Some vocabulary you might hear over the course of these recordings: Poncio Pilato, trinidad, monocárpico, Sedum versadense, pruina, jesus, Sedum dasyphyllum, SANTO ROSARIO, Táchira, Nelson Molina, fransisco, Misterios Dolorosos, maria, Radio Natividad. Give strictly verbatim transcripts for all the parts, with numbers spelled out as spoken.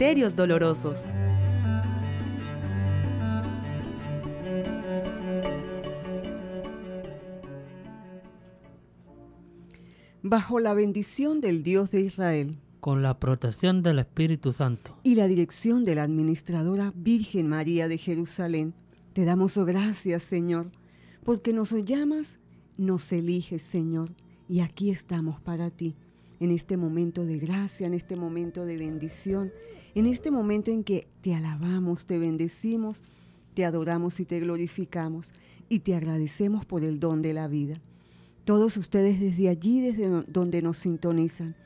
Misterios Dolorosos. Bajo la bendición del Dios de Israel, con la protección del Espíritu Santo y la dirección de la Administradora Virgen María de Jerusalén, te damos gracias, Señor, porque nos llamas, nos eliges, Señor, y aquí estamos para ti, en este momento de gracia, en este momento de bendición, en este momento en que te alabamos, te bendecimos, te adoramos y te glorificamos, y te agradecemos por el don de la vida. Todos ustedes desde allí, desde donde nos sintonizan,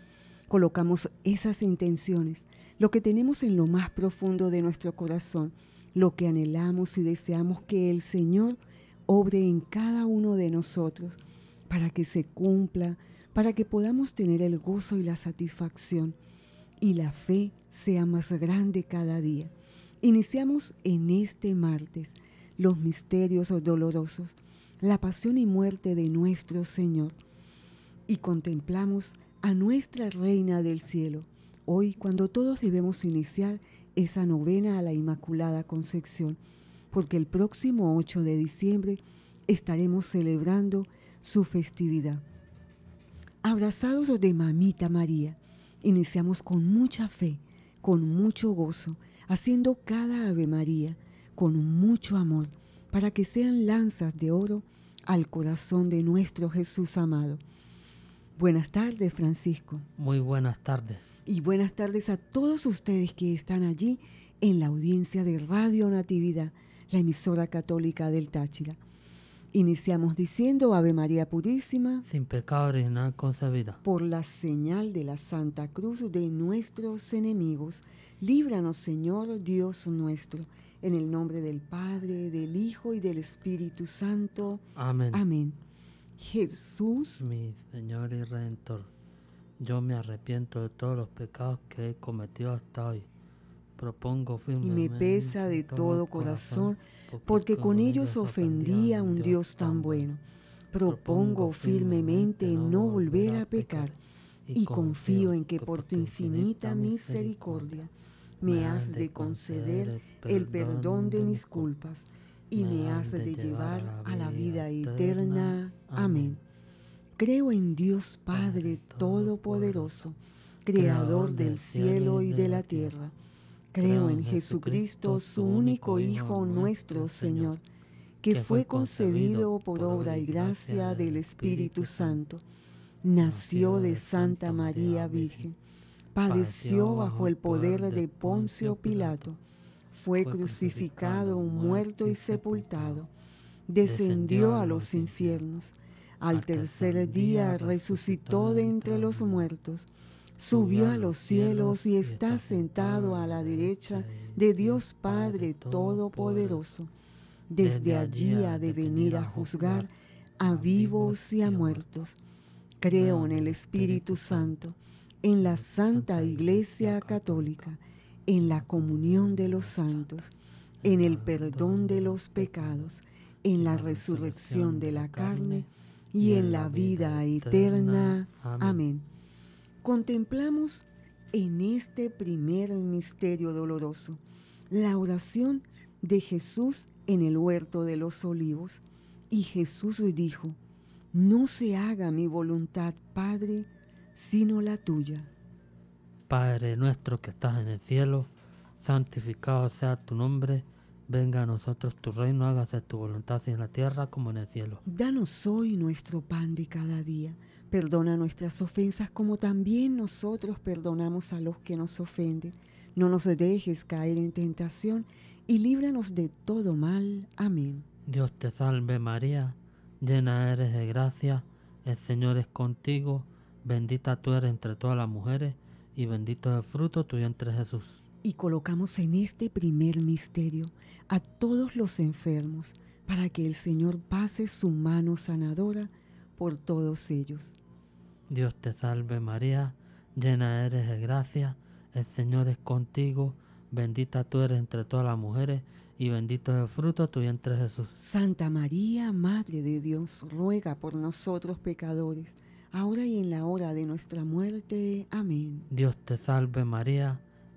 colocamos esas intenciones, lo que tenemos en lo más profundo de nuestro corazón, lo que anhelamos y deseamos que el Señor obre en cada uno de nosotros para que se cumpla, para que podamos tener el gozo y la satisfacción y la fe sea más grande cada día. Iniciamos en este martes los misterios dolorosos, la pasión y muerte de nuestro Señor, y contemplamos a nuestra Reina del Cielo, hoy cuando todos debemos iniciar esa novena a la Inmaculada Concepción, porque el próximo ocho de diciembre estaremos celebrando su festividad. Abrazados de Mamita María, iniciamos con mucha fe, con mucho gozo, haciendo cada Ave María con mucho amor, para que sean lanzas de oro al corazón de nuestro Jesús amado. Buenas tardes, Francisco. Muy buenas tardes. Y buenas tardes a todos ustedes que están allí en la audiencia de Radio Natividad, la emisora católica del Táchira. Iniciamos diciendo: Ave María Purísima, sin pecado original concebida, por la señal de la Santa Cruz de nuestros enemigos, líbranos, Señor Dios nuestro. En el nombre del Padre, del Hijo y del Espíritu Santo. Amén. Amén. Jesús, mi Señor y Redentor, yo me arrepiento de todos los pecados que he cometido hasta hoy. Propongo firmemente y me pesa de todo corazón, porque con ellos ofendí a un Dios tan bueno. Propongo firmemente no volver a pecar y confío en que por tu infinita misericordia me has de conceder el perdón de mis culpas y me has de llevar a la vida eterna. Amén. Creo en Dios Padre Todopoderoso, Creador del cielo y de la tierra. Creo en Jesucristo, su único Hijo, nuestro Señor, que fue concebido por obra y gracia del Espíritu Santo. Nació de Santa María Virgen. Padeció bajo el poder de Poncio Pilato, fue crucificado, muerto y sepultado, descendió a los infiernos, al tercer día resucitó de entre los muertos, subió a los cielos y está sentado a la derecha de Dios Padre Todopoderoso. Desde allí ha de venir a juzgar a vivos y a muertos. Creo en el Espíritu Santo, en la Santa Iglesia Católica, en la comunión de los santos, en el perdón de los pecados, en la resurrección de la carne y en la vida eterna. Amén. Contemplamos en este primer misterio doloroso la oración de Jesús en el huerto de los olivos. Y Jesús dijo: no se haga mi voluntad, Padre, sino la tuya. Padre nuestro que estás en el cielo, santificado sea tu nombre, venga a nosotros tu reino, hágase tu voluntad en la tierra como en el cielo. Danos hoy nuestro pan de cada día, perdona nuestras ofensas como también nosotros perdonamos a los que nos ofenden. No nos dejes caer en tentación y líbranos de todo mal. Amén. Dios te salve María, llena eres de gracia, el Señor es contigo. Bendita tú eres entre todas las mujeres, y bendito es el fruto tuyo entre Jesús. Y colocamos en este primer misterio a todos los enfermos, para que el Señor pase su mano sanadora por todos ellos. Dios te salve María, llena eres de gracia, el Señor es contigo, bendita tú eres entre todas las mujeres, y bendito es el fruto tuyo entre Jesús. Santa María, Madre de Dios, ruega por nosotros pecadores, ahora y en la hora de nuestra muerte. Amén. Dios te salve María,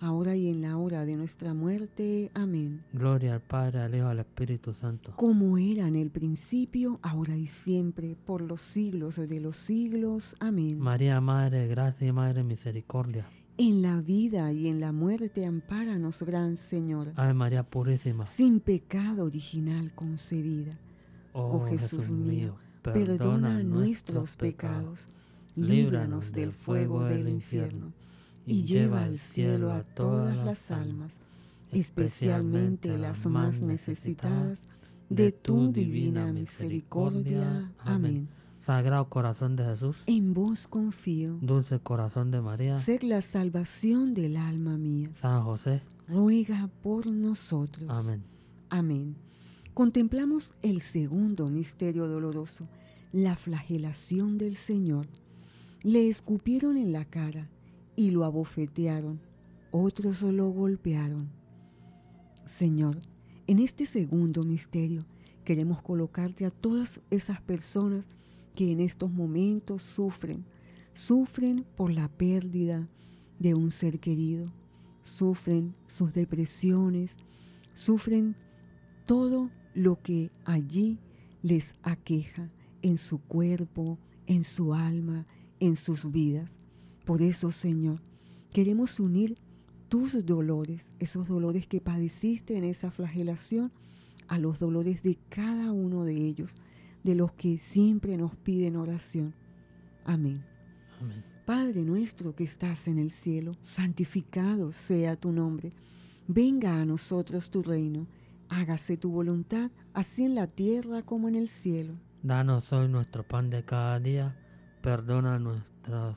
ahora y en la hora de nuestra muerte. Amén. Gloria al Padre, al Hijo, al Espíritu Santo. Como era en el principio, ahora y siempre, por los siglos de los siglos. Amén. María, Madre de Gracia y Madre de Misericordia, en la vida y en la muerte, ampáranos, Gran Señora. Ave María Purísima, sin pecado original concebida. Oh, oh Jesús, Jesús mío, perdona nuestros pecados, líbranos del fuego del infierno, y lleva al cielo a todas las almas, especialmente las más necesitadas de tu divina misericordia. Amén. Sagrado Corazón de Jesús, en vos confío. Dulce Corazón de María, sed la salvación del alma mía. San José, ruega por nosotros. Amén. Amén. Contemplamos el segundo misterio doloroso, la flagelación del Señor. Le escupieron en la cara y lo abofetearon, otros lo golpearon. Señor, en este segundo misterio queremos colocarte a todas esas personas que en estos momentos sufren, sufren por la pérdida de un ser querido, sufren sus depresiones, sufren todo lo que allí les aqueja en su cuerpo, en su alma, en sus vidas. Por eso, Señor, queremos unir tus dolores, esos dolores que padeciste en esa flagelación, a los dolores de cada uno de ellos, de los que siempre nos piden oración. Amén. Amén. Padre nuestro que estás en el cielo, santificado sea tu nombre. Venga a nosotros tu reino. Hágase tu voluntad, así en la tierra como en el cielo. Danos hoy nuestro pan de cada día. Perdona nuestras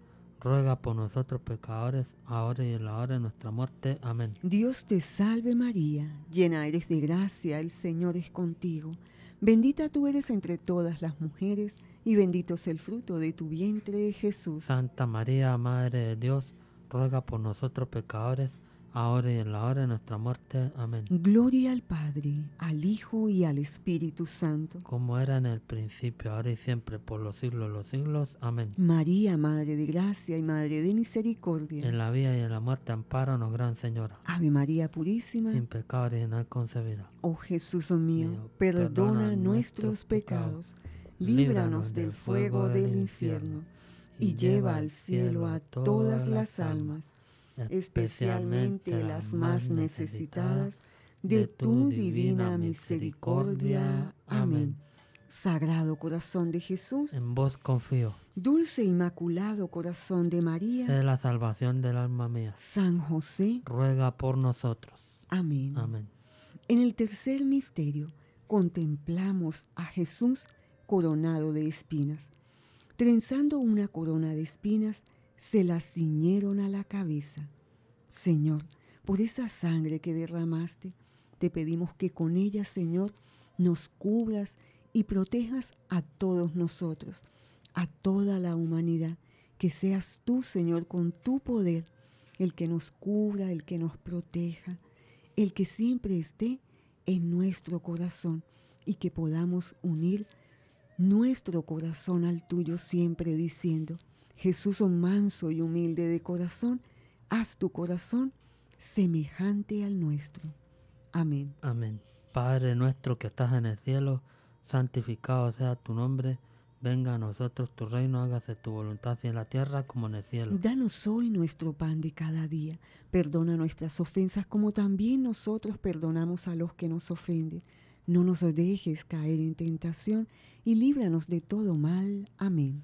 ruega por nosotros pecadores, ahora y en la hora de nuestra muerte. Amén. Dios te salve María, llena eres de gracia, el Señor es contigo. Bendita tú eres entre todas las mujeres, y bendito es el fruto de tu vientre, Jesús. Santa María, Madre de Dios, ruega por nosotros pecadores, ahora y en la hora de nuestra muerte. Amén. Gloria al Padre, al Hijo y al Espíritu Santo. Como era en el principio, ahora y siempre, por los siglos de los siglos. Amén. María, Madre de Gracia y Madre de Misericordia, en la vida y en la muerte, ampáranos, Gran Señora. Ave María Purísima, sin pecado original concebida. Oh Jesús mío, mío perdona, perdona nuestros pecados, pecados. Líbranos del fuego del infierno, y lleva al cielo a todas las almas, especialmente las más necesitadas de tu divina misericordia. Amén. Sagrado Corazón de Jesús, en vos confío. Dulce Inmaculado Corazón de María, sé la salvación del alma mía. San José, ruega por nosotros. Amén. Amén. En el tercer misterio contemplamos a Jesús coronado de espinas. Trenzando una corona de espinas, se la ciñeron a la cabeza. Señor, por esa sangre que derramaste, te pedimos que con ella, Señor, nos cubras y protejas a todos nosotros, a toda la humanidad. Que seas tú, Señor, con tu poder, el que nos cubra, el que nos proteja, el que siempre esté en nuestro corazón, y que podamos unir nuestro corazón al tuyo siempre diciendo: Jesús, oh manso y humilde de corazón, haz tu corazón semejante al nuestro. Amén. Amén. Padre nuestro que estás en el cielo, santificado sea tu nombre. Venga a nosotros tu reino, hágase tu voluntad así en la tierra como en el cielo. Danos hoy nuestro pan de cada día. Perdona nuestras ofensas como también nosotros perdonamos a los que nos ofenden. No nos dejes caer en tentación y líbranos de todo mal. Amén.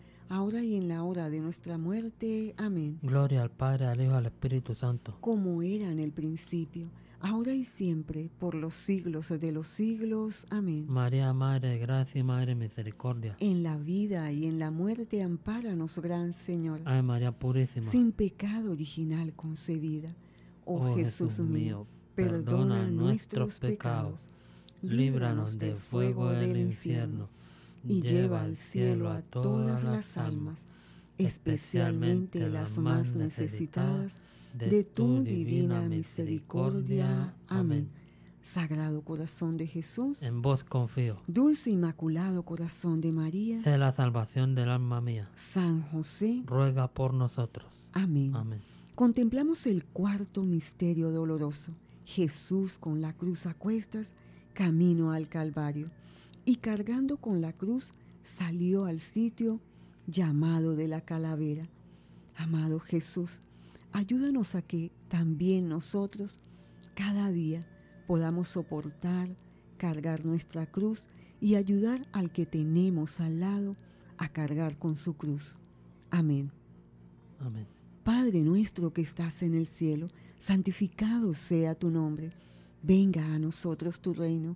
ahora y en la hora de nuestra muerte. Amén. Gloria al Padre, al Hijo y al Espíritu Santo. Como era en el principio, ahora y siempre, por los siglos de los siglos. Amén. María, Madre de Gracia y Madre de Misericordia, en la vida y en la muerte, ampáranos, Gran Señora. Ay, María Purísima, sin pecado original concebida. Oh, oh Jesús, Jesús mío, perdona, perdona nuestros pecados, líbranos del fuego del infierno, y lleva al cielo a todas las almas, especialmente las más necesitadas De, de tu divina misericordia. Amén. Sagrado Corazón de Jesús, en vos confío. Dulce Inmaculado Corazón de María, sé la salvación del alma mía. San José, ruega por nosotros. Amén. Amén. Contemplamos el cuarto misterio doloroso. Jesús con la cruz a cuestas, camino al Calvario, y cargando con la cruz salió al sitio llamado de la Calavera. Amado Jesús, ayúdanos a que también nosotros cada día podamos soportar, cargar nuestra cruz y ayudar al que tenemos al lado a cargar con su cruz. Amén. Amén. Padre nuestro que estás en el cielo, santificado sea tu nombre. Venga a nosotros tu reino,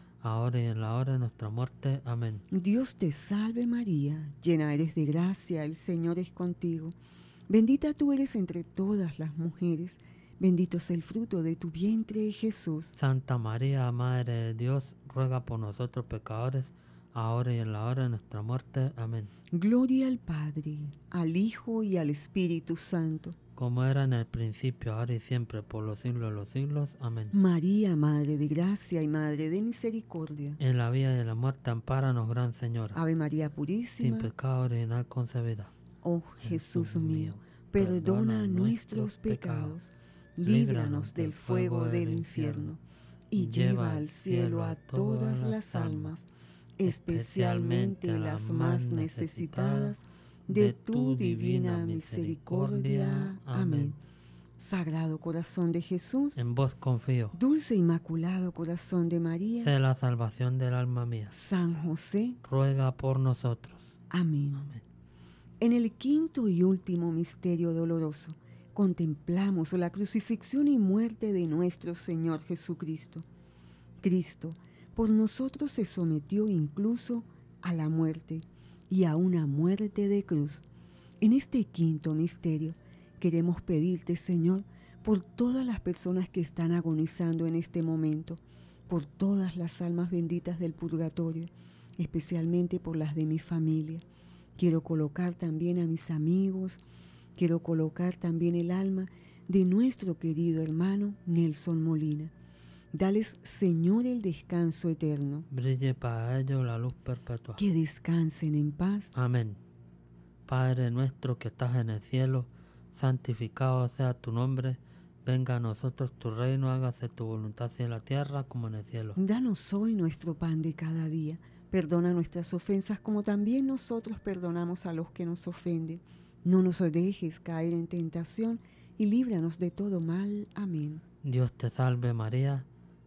ahora y en la hora de nuestra muerte. Amén. Dios te salve María, llena eres de gracia, el Señor es contigo. Bendita tú eres entre todas las mujeres, bendito es el fruto de tu vientre, Jesús. Santa María, Madre de Dios, ruega por nosotros pecadores, ahora y en la hora de nuestra muerte. Amén. Gloria al Padre, al Hijo y al Espíritu Santo. Como era en el principio, ahora y siempre, por los siglos de los siglos. Amén. María, Madre de Gracia y Madre de Misericordia, en la vida y en la muerte, ampáranos, Gran Señora. Ave María Purísima, sin pecado original concebida. Oh Jesús, Jesús mío, perdona nuestros pecados, líbranos del fuego del infierno y lleva al cielo a todas las almas, especialmente las más necesitadas de tu divina misericordia. Amén. Sagrado Corazón de Jesús, en vos confío. Dulce Inmaculado Corazón de María, sé la salvación del alma mía. San José, ruega por nosotros. Amén. Amén. En el quinto y último misterio doloroso, contemplamos la crucifixión y muerte de nuestro Señor Jesucristo. Cristo por nosotros se sometió incluso a la muerte y a una muerte de cruz. En este quinto misterio queremos pedirte, Señor, por todas las personas que están agonizando en este momento, por todas las almas benditas del purgatorio, especialmente por las de mi familia. Quiero colocar también a mis amigos, quiero colocar también el alma de nuestro querido hermano Nelson Molina. Dales, Señor, el descanso eterno. Brille para ellos la luz perpetua. Que descansen en paz. Amén. Padre nuestro que estás en el cielo, santificado sea tu nombre. Venga a nosotros tu reino, hágase tu voluntad así en la tierra como en el cielo. Danos hoy nuestro pan de cada día. Perdona nuestras ofensas como también nosotros perdonamos a los que nos ofenden. No nos dejes caer en tentación y líbranos de todo mal. Amén. Dios te salve María,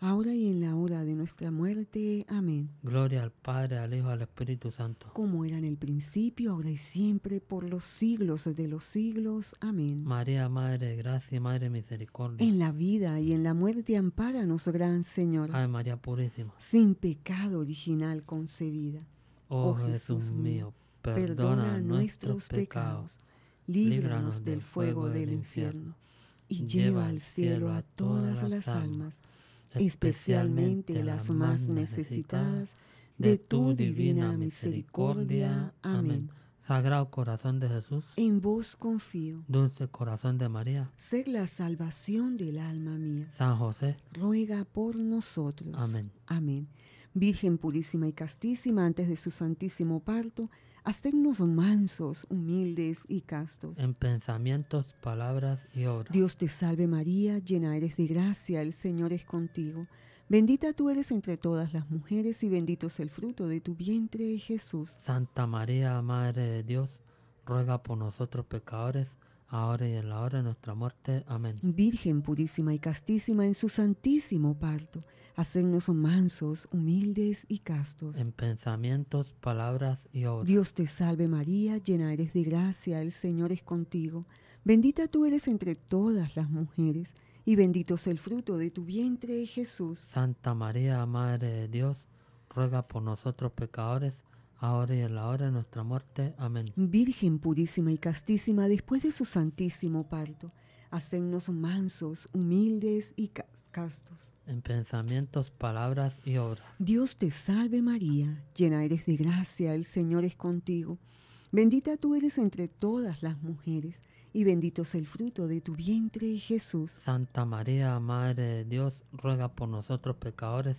ahora y en la hora de nuestra muerte. Amén. Gloria al Padre, al Hijo, al Espíritu Santo. Como era en el principio, ahora y siempre, por los siglos de los siglos. Amén. María, Madre de Gracia y Madre de Misericordia. En la vida y en la muerte, ampáranos, Gran Señor. Ave María Purísima. Sin pecado original concebida. Oh, oh Jesús, Jesús mío, perdona, perdona nuestros pecados, pecados. Líbranos, líbranos del fuego del, del infierno, y lleva al cielo a todas las almas, especialmente las más necesitadas de tu divina misericordia. Amén. Sagrado Corazón de Jesús, en vos confío. Dulce Corazón de María, sed la salvación del alma mía. San José, ruega por nosotros. Amén. Amén. Virgen purísima y castísima, antes de su santísimo parto, hacednos mansos, humildes y castos en pensamientos, palabras y obras. Dios te salve María, llena eres de gracia, el Señor es contigo. Bendita tú eres entre todas las mujeres y bendito es el fruto de tu vientre, Jesús. Santa María, Madre de Dios, ruega por nosotros pecadores, ahora y en la hora de nuestra muerte. Amén. Virgen purísima y castísima, en su santísimo parto, hacednos mansos, humildes y castos en pensamientos, palabras y obras. Dios te salve María, llena eres de gracia, el Señor es contigo. Bendita tú eres entre todas las mujeres, y bendito es el fruto de tu vientre, Jesús. Santa María, Madre de Dios, ruega por nosotros pecadores, ahora y en la hora de nuestra muerte. Amén. Virgen purísima y castísima, después de su santísimo parto, hacednos mansos, humildes y castos en pensamientos, palabras y obras. Dios te salve María, llena eres de gracia, el Señor es contigo. Bendita tú eres entre todas las mujeres, y bendito es el fruto de tu vientre, Jesús. Santa María, Madre de Dios, ruega por nosotros pecadores,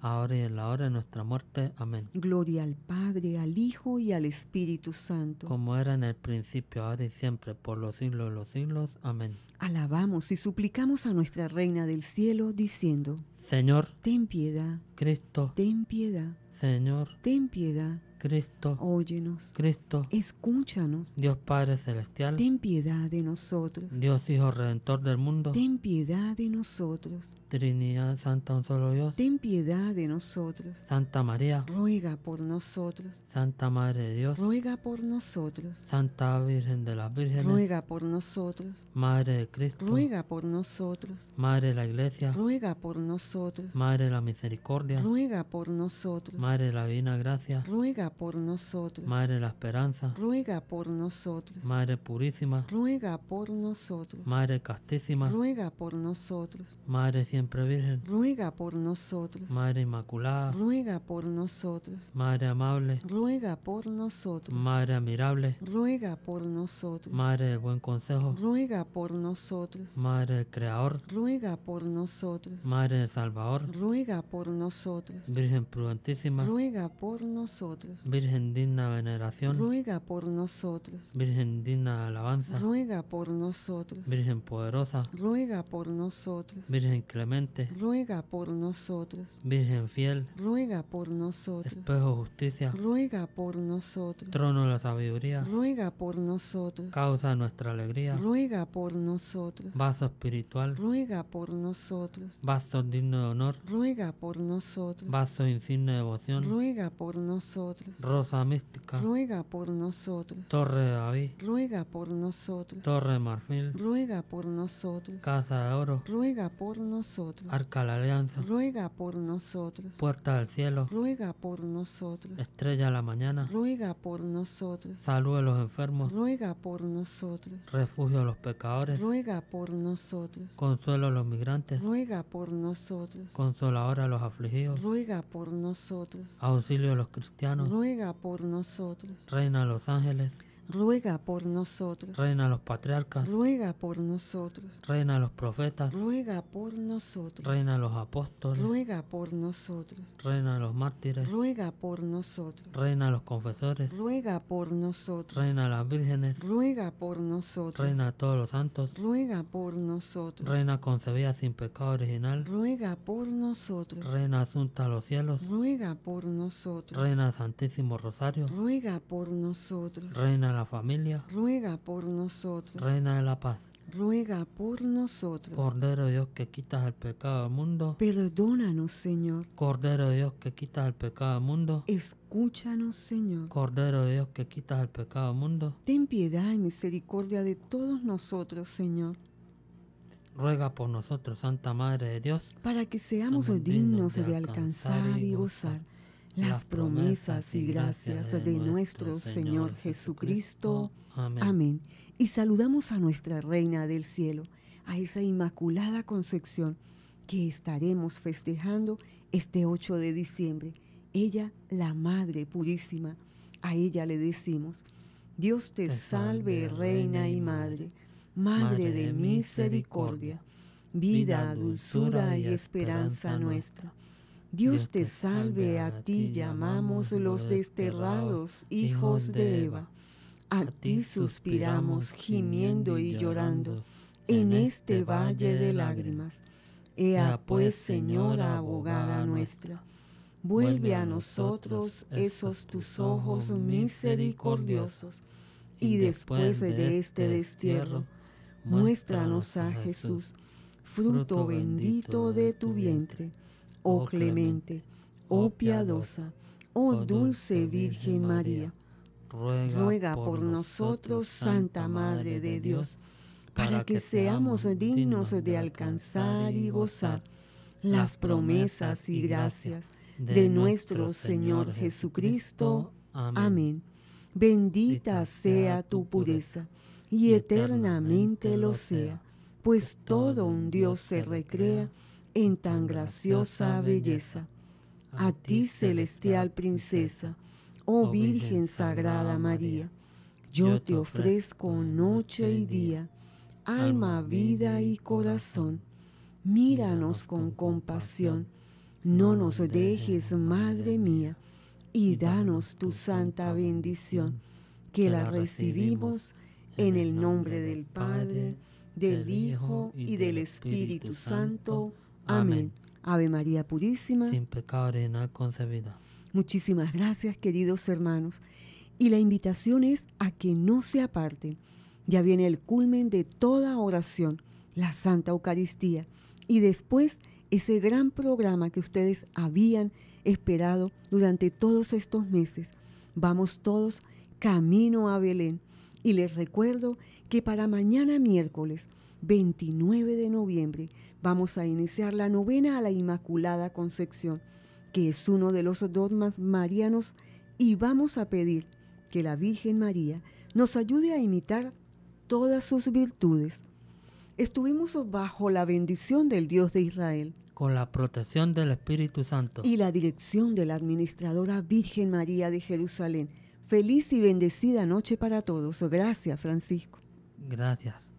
ahora y en la hora de nuestra muerte. Amén. Gloria al Padre, al Hijo y al Espíritu Santo. Como era en el principio, ahora y siempre, por los siglos de los siglos. Amén. Alabamos y suplicamos a nuestra Reina del Cielo, diciendo: Señor, ten piedad. Cristo, ten piedad. Señor, ten piedad. Cristo, óyenos. Cristo, escúchanos. Dios Padre Celestial, ten piedad de nosotros. Dios Hijo Redentor del mundo, ten piedad de nosotros. Trinidad Santa, un solo Dios, ten piedad de nosotros. Santa María, ruega por nosotros. Santa Madre de Dios, ruega por nosotros. Santa Virgen de las Vírgenes, ruega por nosotros. Madre de Cristo, ruega por nosotros. Madre de la Iglesia, ruega por nosotros. Madre de la Misericordia, ruega por nosotros. Madre de la Divina Gracia, ruega por nosotros. Madre de la Esperanza, ruega por nosotros. Madre Purísima, ruega por nosotros. Madre Castísima, ruega por nosotros. Madre Siempre Virgen, ruega por nosotros. Madre Inmaculada, ruega por nosotros. Madre Amable, ruega por nosotros. Madre Admirable, ruega por nosotros. Madre del Buen Consejo, ruega por nosotros. Madre del Creador, ruega por nosotros. Madre del Salvador, ruega por nosotros. Virgen Prudentísima, ruega por nosotros. Virgen digna de veneración, ruega por nosotros. Virgen digna de alabanza, ruega por nosotros. Virgen poderosa, ruega por nosotros. Virgen clemente, ruega por nosotros. Virgen fiel, ruega por nosotros. Espejo de justicia, ruega por nosotros. Trono de la sabiduría, ruega por nosotros. Causa de nuestra alegría, ruega por nosotros. Vaso espiritual, ruega por nosotros. Vaso digno signo de honor, ruega por nosotros. Vaso en signo de devoción, ruega por nosotros. Rosa mística, ruega por nosotros. Torre de David, ruega por nosotros. Torre de marfil, ruega por nosotros. Casa de oro, ruega por nosotros. Arca de la alianza, ruega por nosotros. Puerta del cielo, ruega por nosotros. Estrella de la mañana, ruega por nosotros. Salud de los enfermos, ruega por nosotros. Refugio de los pecadores, ruega por nosotros. Consuelo a los migrantes, ruega por nosotros. Consoladora a los afligidos, ruega por nosotros. Auxilio a los cristianos, ruega por nosotros. Reina de los ángeles, ruega por nosotros. Reina de los patriarcas, ruega por nosotros. Reina de los profetas, ruega por nosotros. Reina de los apóstoles, ruega por nosotros. Reina de los mártires, ruega por nosotros. Reina de los confesores, ruega por nosotros. Reina de las vírgenes, ruega por nosotros. Reina de todos los santos, ruega por nosotros. Reina concebida sin pecado original, ruega por nosotros. Reina asunta a los cielos, ruega por nosotros. Reina del Santísimo Rosario, ruega por nosotros. Reina de la familia, ruega por nosotros. Reina de la paz, ruega por nosotros. Cordero de Dios que quitas el pecado del mundo, perdónanos, Señor. Cordero de Dios que quitas el pecado del mundo, escúchanos, Señor. Cordero de Dios que quitas el pecado del mundo, ten piedad y misericordia de todos nosotros, Señor. Ruega por nosotros, Santa Madre de Dios, para que seamos dignos de alcanzar y gozar las promesas y gracias de nuestro Señor Jesucristo. Amén. Amén. Y saludamos a nuestra Reina del Cielo, a esa Inmaculada Concepción que estaremos festejando este ocho de diciembre. Ella, la Madre Purísima, a ella le decimos: Dios te salve, Reina y Madre, Madre de misericordia, vida, dulzura y esperanza nuestra. Dios te salve, a ti llamamos los desterrados hijos de Eva. A ti suspiramos gimiendo y llorando en este valle de lágrimas. Ea pues, Señora abogada nuestra, vuelve a nosotros esos tus ojos misericordiosos, y después de este destierro, muéstranos a Jesús, fruto bendito de tu vientre. Oh clemente, oh piadosa, oh dulce Virgen María, ruega por nosotros, Santa Madre de Dios, para que seamos dignos de alcanzar y gozar las promesas y gracias de nuestro Señor Jesucristo. Amén. Bendita sea tu pureza, y eternamente lo sea, pues todo un Dios se recrea en tan graciosa belleza. A ti, celestial princesa, oh Virgen Sagrada María, yo te ofrezco noche y día, alma, vida y corazón. Míranos con compasión, no nos dejes, Madre mía, y danos tu santa bendición, que la recibimos en el nombre del Padre, del Hijo y del Espíritu Santo. Amén. Ave María Purísima, sin pecado original concebida. Muchísimas gracias, queridos hermanos. Y la invitación es a que no se aparten. Ya viene el culmen de toda oración, la Santa Eucaristía. Y después, ese gran programa que ustedes habían esperado durante todos estos meses. Vamos todos camino a Belén. Y les recuerdo que para mañana miércoles, veintinueve de noviembre, vamos a iniciar la novena a la Inmaculada Concepción, que es uno de los dogmas marianos, y vamos a pedir que la Virgen María nos ayude a imitar todas sus virtudes. Estuvimos bajo la bendición del Dios de Israel, con la protección del Espíritu Santo y la dirección de la administradora Virgen María de Jerusalén. Feliz y bendecida noche para todos. Gracias, Francisco. Gracias.